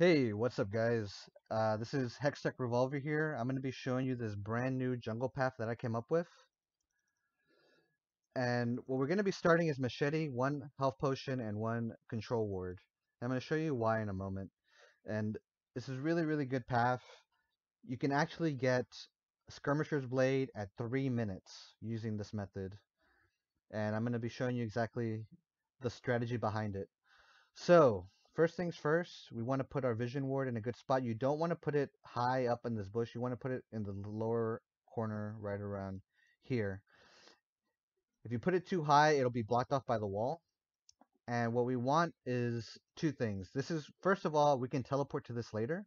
Hey, what's up guys? This is Hextech Revolver here. I'm going to be showing you this brand new jungle path that I came up with. And what we're going to be starting is Machete, one health potion, and one Control Ward. And I'm going to show you why in a moment. And this is really, really good path. You can actually get Skirmisher's Blade at 3 minutes using this method. And I'm going to be showing you exactly the strategy behind it. So, first things first, we want to put our vision ward in a good spot. You don't want to put it high up in this bush. You want to put it in the lower corner right around here. If you put it too high, it'll be blocked off by the wall. And what we want is two things. This is, first of all, we can teleport to this later.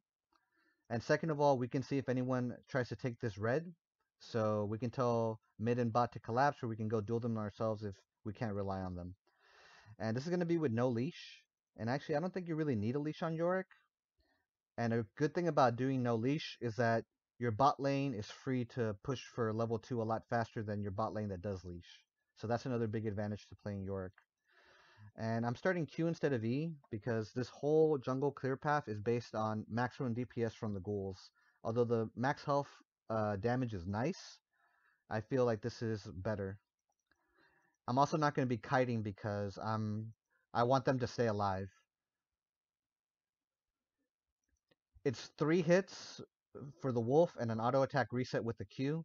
And second of all, we can see if anyone tries to take this red. So we can tell mid and bot to collapse, or we can go duel them ourselves if we can't rely on them. And this is going to be with no leash. And actually, I don't think you really need a leash on Yorick. And a good thing about doing no leash is that your bot lane is free to push for level 2 a lot faster than your bot lane that does leash. So that's another big advantage to playing Yorick. And I'm starting Q instead of E because this whole jungle clear path is based on maximum DPS from the ghouls. Although the max health damage is nice, I feel like this is better. I'm also not going to be kiting because I want them to stay alive. It's 3 hits for the wolf and an auto attack reset with the Q.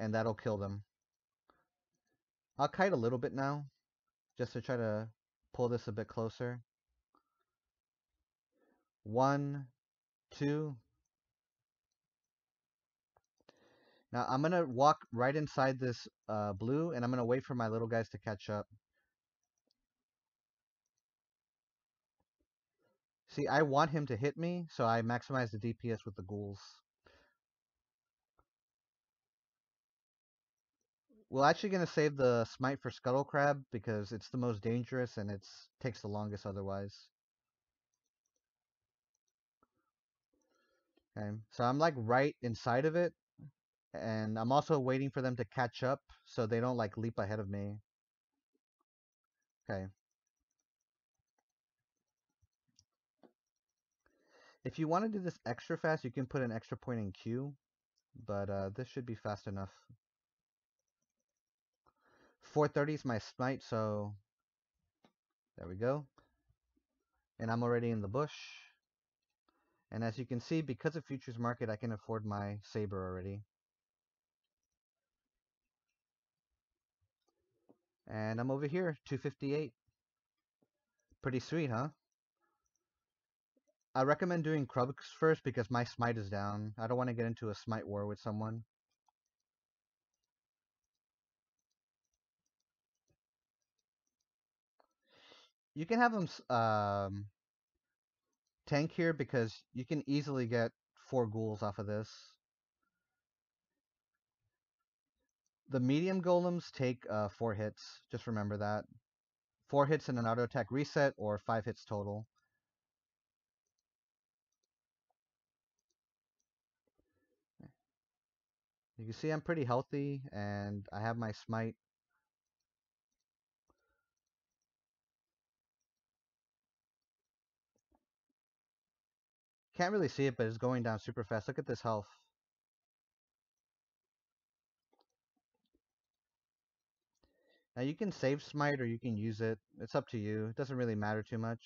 And that'll kill them. I'll kite a little bit now, just to try to pull this a bit closer. 1, 2. Now I'm going to walk right inside this blue, and I'm going to wait for my little guys to catch up. See, I want him to hit me, so I maximize the DPS with the ghouls. We're actually going to save the smite for Scuttlecrab because it's the most dangerous and it takes the longest otherwise. Okay, so I'm like right inside of it, and I'm also waiting for them to catch up so they don't like leap ahead of me. Okay. If you want to do this extra fast, you can put an extra point in Q, but this should be fast enough. 430 is my smite, so there we go. And I'm already in the bush. And as you can see, because of Futures Market, I can afford my saber already. And I'm over here, 258. Pretty sweet, huh? I recommend doing Krugs first because my smite is down. I don't want to get into a smite war with someone. You can have them tank here because you can easily get 4 ghouls off of this. The medium golems take 4 hits. Just remember that. 4 hits and an auto attack reset, or 5 hits total. You can see I'm pretty healthy, and I have my smite. Can't really see it, but it's going down super fast. Look at this health. Now you can save smite or you can use it. It's up to you. It doesn't really matter too much.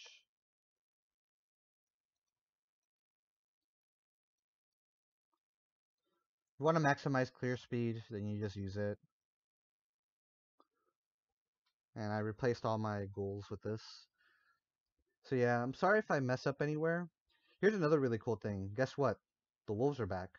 If you want to maximize clear speed, then you just use it. And I replaced all my ghouls with this. So yeah, I'm sorry if I mess up anywhere. Here's another really cool thing. Guess what? The wolves are back.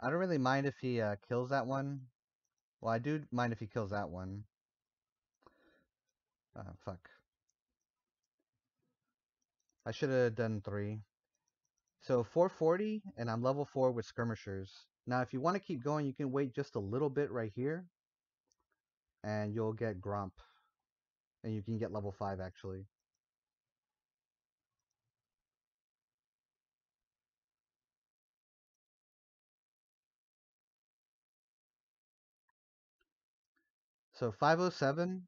I don't really mind if he kills that one. Well, I do mind if he kills that one. Fuck. I should have done 3. So 440, and I'm level 4 with skirmishers. Now, if you want to keep going, you can wait just a little bit right here. And you'll get Gromp. And you can get level 5, actually. So 507,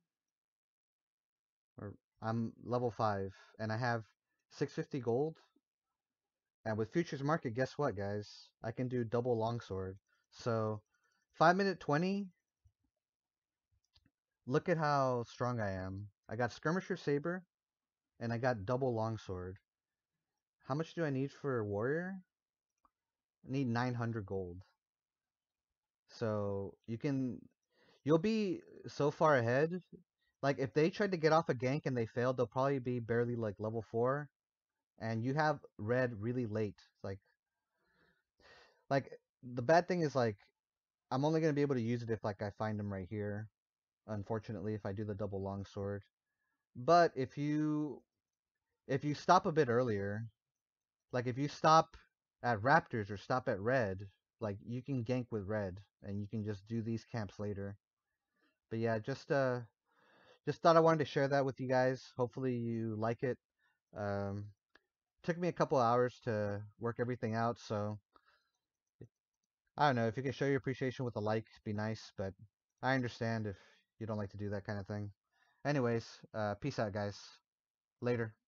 or I'm level 5, and I have 650 gold. And with Futures Market, guess what, guys? I can do double Longsword. So 5-minute 20. Look at how strong I am. I got Skirmisher Saber, and I got double Longsword. How much do I need for Warrior? I need 900 gold. So you'll be so far ahead. Like, if they tried to get off a gank and they failed, they'll probably be barely like level 4, and you have red really late. Like the bad thing is, like, I'm only gonna be able to use it if like I find them right here, unfortunately, if I do the double Longsword. But if you stop a bit earlier, like if you stop at Raptors or stop at red, like, you can gank with red and you can just do these camps later. But yeah, just thought I wanted to share that with you guys. Hopefully you like it. Took me a couple hours to work everything out, so I don't know if you can show your appreciation with a like, be nice, but I understand if you don't like to do that kind of thing. Anyways, peace out, guys. Later.